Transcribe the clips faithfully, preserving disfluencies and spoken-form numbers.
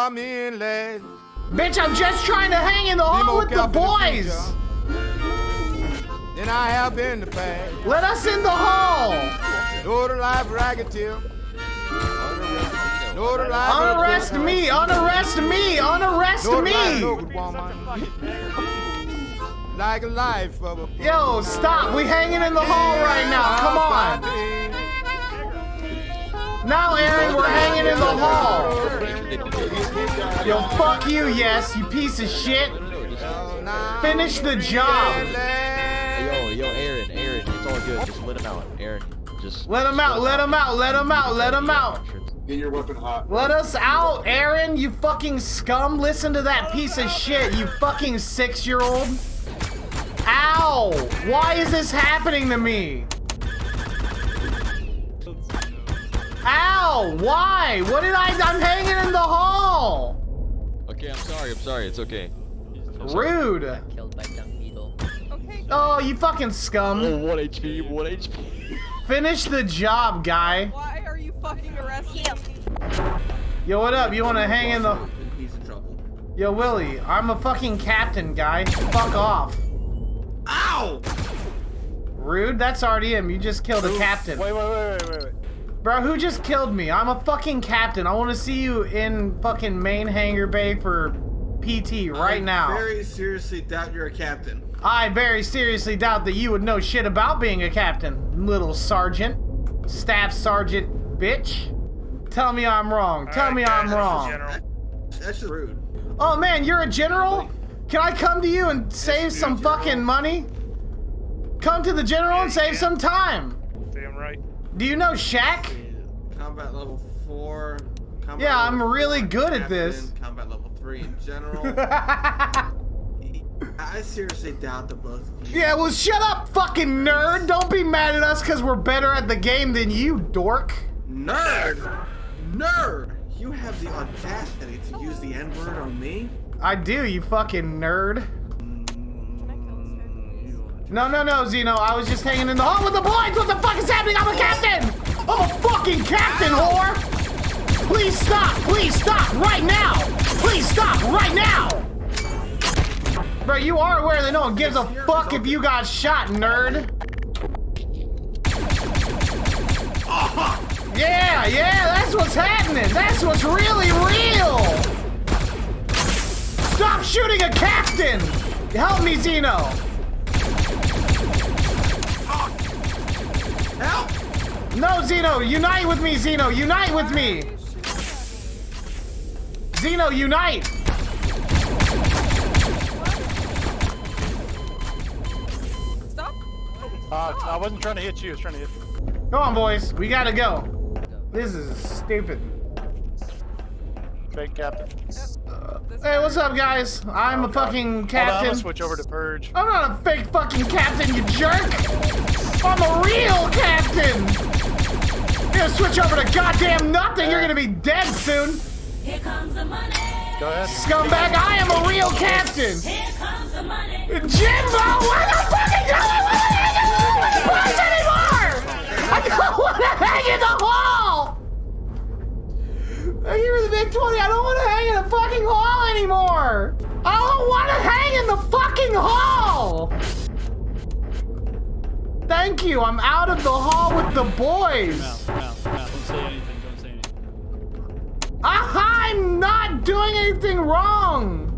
I'm in late. Bitch, I'm just trying to hang in the hall with the boys. Then I have been the past. Let us in the hall. Life ragged till. Unarrest me, unarrest me, unarrest me. Like a life of a. Yo, stop. We hanging in the hall right now. Come on. Now, Aaron, we're hanging in the hall. Yo, fuck you, yes, you piece of shit. Finish the job. Yo, yo, Aaron, Aaron, it's all good. Just let him out, Aaron. Just let him out, let him out, let him out, let him out. Get your weapon hot. Let us out, Aaron, you fucking scum. Listen to that piece of shit, you fucking six-year-old. Ow! Why is this happening to me? Ow! Why? What did I? I'm hanging in the hall. Okay, I'm sorry. I'm sorry. It's okay. Rude. Oh, you fucking scum. Oh, one H P. One H P. Finish the job, guy. Why are you fucking arresting him? Yo, what up? You wanna hang in the? Yo, Willie, I'm a fucking captain, guy. Fuck off. Ow! Rude. That's R D M. You just killed a captain. Wait, wait, wait, wait, wait. Bro, who just killed me? I'm a fucking captain. I want to see you in fucking main hangar bay for P T right I now. I very seriously doubt you're a captain. I very seriously doubt that you would know shit about being a captain, little sergeant. Staff sergeant, bitch. Tell me I'm wrong. Tell right, me guys, I'm that's wrong. That, that's just rude. Oh, man, you're a general? Can I come to you and save that's some fucking general. money? Come to the general yeah, and save yeah. some time. Damn right. Do you know Shaq? Combat level four. Combat yeah, I'm really four, good captain, at this. Combat level three in general. I seriously doubt the both of you. Yeah, well, shut up, fucking nerd. Don't be mad at us because we're better at the game than you, dork. Nerd! Nerd! You have the audacity to use the N-word on me? I do, you fucking nerd. No, no, no, Zeno. I was just hanging in the hall with the boys. What the fuck is happening? I'm a captain. I'm a fucking captain, whore. Please stop. Please stop right now. Please stop right now. Bro, you are aware that no one gives a fuck if you got shot, nerd. Yeah, yeah, that's what's happening. That's what's really real. Stop shooting a captain. Help me, Zeno. Help! No, Zeno, unite with me, Zeno, unite with me! Zeno, unite! Stop! Uh, I wasn't trying to hit you, I was trying to hit you. Come on, boys, we gotta go. This is stupid. Fake captain. Uh, hey, what's up, guys? I'm oh, a God. fucking captain. Hold on, I'll switch over to Purge. I'm not a fake fucking captain, you jerk! I'm a real captain! You're gonna switch over to goddamn nothing! You're gonna be dead soon! Here comes the money! Go ahead. Scumbag, I am a real captain! Here comes the money! Jimbo, why the fuck are you going with me anymore? I don't wanna hang in the hall! I'm here with the big twenty, I don't wanna hang in the fucking hall anymore! I don't wanna hang in the fucking hall! Thank you, I'm out of the hall with the boys. No, no, no, don't say anything, don't say anything. Aha, I'm not doing anything wrong.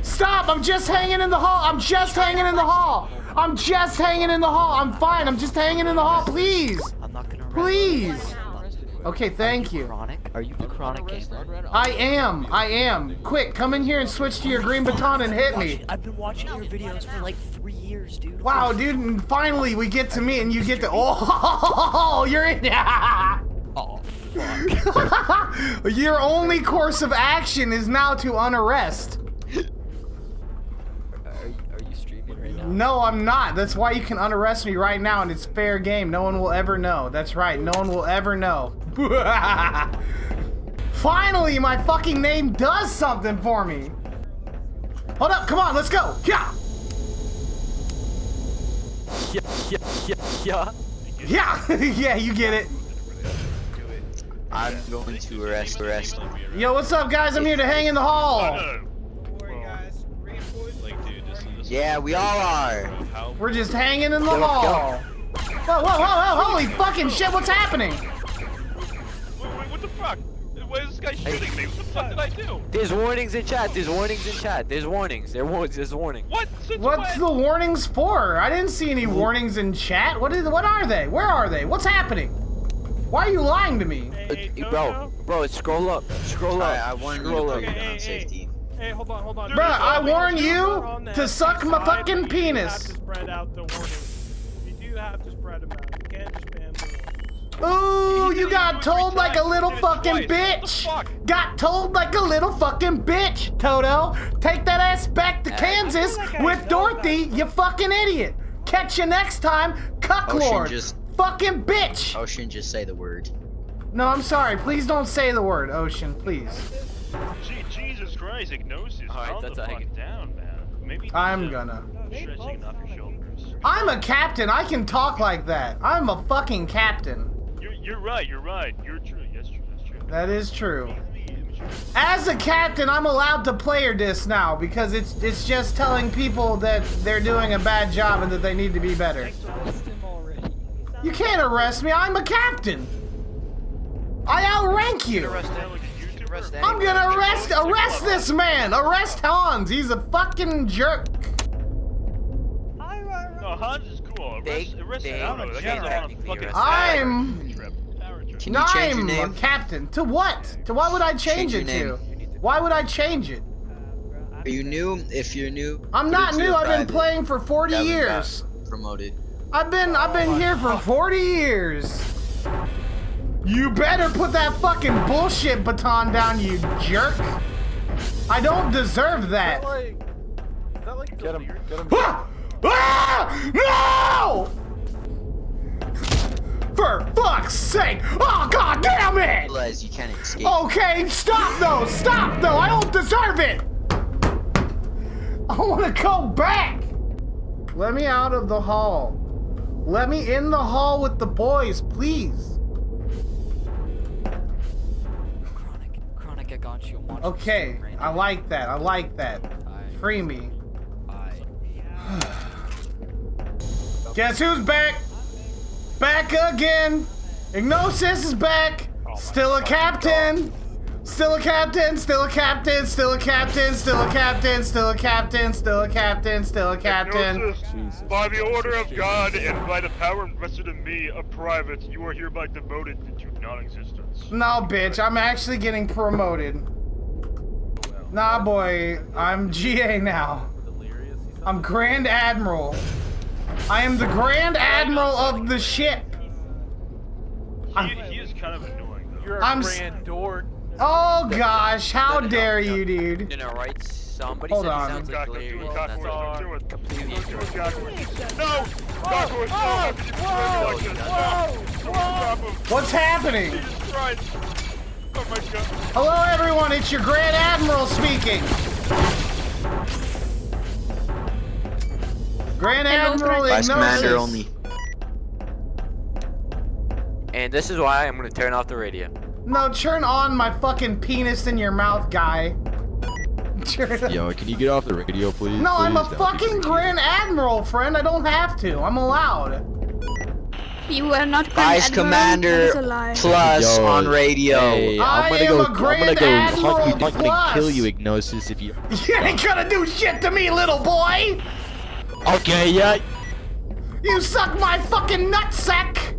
Stop, I'm just hanging in the hall. I'm just hanging in the hall. I'm just hanging in the hall. I'm fine, I'm just hanging in the hall, please. I'm not gonna Please. Okay, thank you. Are you the chronic gamer? I am, I am. Quick, come in here and switch to your green baton and hit me. I've been watching your videos for like three years, dude. Wow, dude, and finally we get to me and you get to, oh, you're in. Oh, fuck. Your only course of action is now to unarrest. Are you streaming right now? No, I'm not. That's why you can unarrest me right now and it's fair game. No one will ever know. That's right, no one will ever know. Finally, my fucking name does something for me. Hold up, come on, let's go. Yeah. Yeah, yeah, yeah, yeah. Yeah, yeah, you get it. I'm going to arrest, arrest. Yo, what's up, guys? I'm here to hang in the hall. Yeah, we all are. We're just hanging in the hall. Whoa, whoa, whoa, whoa, holy fucking shit, what's happening? What the fuck? Why is this guy shooting me? What the fuck did I do? There's warnings in chat, there's warnings in chat, there's warnings, there was, there's warnings. What? What's the warnings for? I didn't see any warnings in chat. What is, what are they? Where are they? What's happening? Why are you lying to me? Hey, hey, no, bro, no. bro, scroll up, scroll up. I, I want to scroll up. Okay, hey, safety. Hey, hey, hold on, hold on. Bro, I warn you to suck my fucking penis. You do have to spread out the warnings. You do have to spread them out. You can't spam them. Ooh, you got told like a little fucking bitch. Got told like a little fucking bitch, Toto. Take that ass back to Kansas with Dorothy, you fucking idiot. Catch you next time, cucklord. Fucking bitch! Ocean, just say the word. No, I'm sorry. Please don't say the word, Ocean. Please. Gee, Jesus Christ, Ignosis. Calm the fuck down, man. Maybe I'm gonna. Stretching off your shoulders. I'm a captain. I can talk like that. I'm a fucking captain. You're, you're right. You're right. You're true. Yes, true. That's true. That is true. As a captain, I'm allowed to player diss now because it's it's just telling people that they're doing a bad job and that they need to be better. You can't arrest me, I'm a captain! I outrank you! I'm gonna arrest- arrest this man! Arrest Hans! He's a fucking jerk! No, Hans is cool. Arrest him. I'm... No, I'm a captain. To what? To what would I change it to? Why would I change it? Are you new? If you're new... I'm not new, I've been playing for forty years! Promoted. I've been I've been here for forty years. You better put that fucking bullshit baton down, you jerk. I don't deserve that. Is that like, is that like get him, get him. Ah! Ah! No! For fuck's sake! Oh god damn it! Realize you can't escape. Okay, stop though, stop though. I don't deserve it. I want to go back. Let me out of the hall. Let me in the hall with the boys, please. Chronic, Chronic, I got you. Okay, I like that. I like that. Free me. Guess who's back? Back again. Ignosis is back. Still a captain. Still a captain, still a captain, still a captain, still a captain, still a captain, still a captain, still a captain. By the order of God and by the power vested in me, a private, you are hereby demoted into non-existence. No, bitch, I'm actually getting promoted. Nah, boy, I'm G A now. I'm Grand Admiral. I am the Grand Admiral of the ship. He is kind of annoying, though. You're a grand dork. Oh gosh, how no, no, dare no, no, you, dude. No, no, right? Somebody Hold said on. Sounds like Larry. No, what's happening? Oh my God. Hello everyone, it's your Grand Admiral speaking. Grand Admiral Vice Commander only. And this is why I'm gonna turn off the radio. No, turn on my fucking penis in your mouth, guy. Yo, can you get off the radio, please? No, please, I'm a fucking Grand Admiral, friend. I don't have to. I'm allowed. You are not Grand Vice Commander Plus Yo, on radio. Hey, I'm I gonna am go, a Grand I'm gonna go, Admiral Plus. I'm gonna kill you, Ignosis, if you... You ain't gonna do shit to me, little boy! Okay, yeah. You suck my fucking nutsack!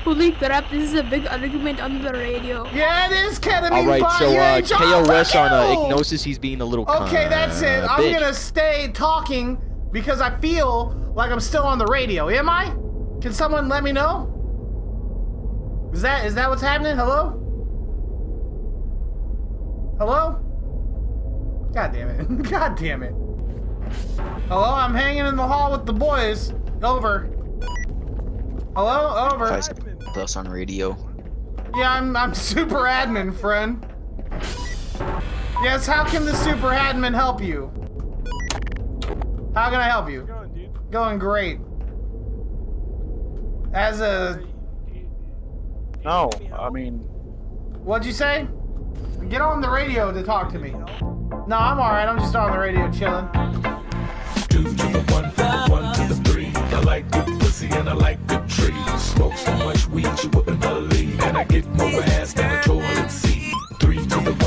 Holy crap, this is a big argument on the radio. Yeah, it is, Ketamine. Alright, so uh, K O S on uh, Ignosis, he's being a little Okay, that's it. I'm bitch. gonna stay talking because I feel like I'm still on the radio. Am I? Can someone let me know? Is that is that what's happening? Hello? Hello? God damn it. God damn it. Hello, I'm hanging in the hall with the boys. Over. Hello? Over. Plus on radio. Yeah, I'm I'm super admin, friend. Yes, how can the super admin help you? How can I help you? How's it going, dude? Going great. As a No, I mean... What'd you say? Get on the radio to talk to me. No, I'm alright. I'm just on the radio chilling. Two to the one, from one to the three. I like good pussy and I like good trees. Smoke so much weed you wouldn't believe. And I get more ass down.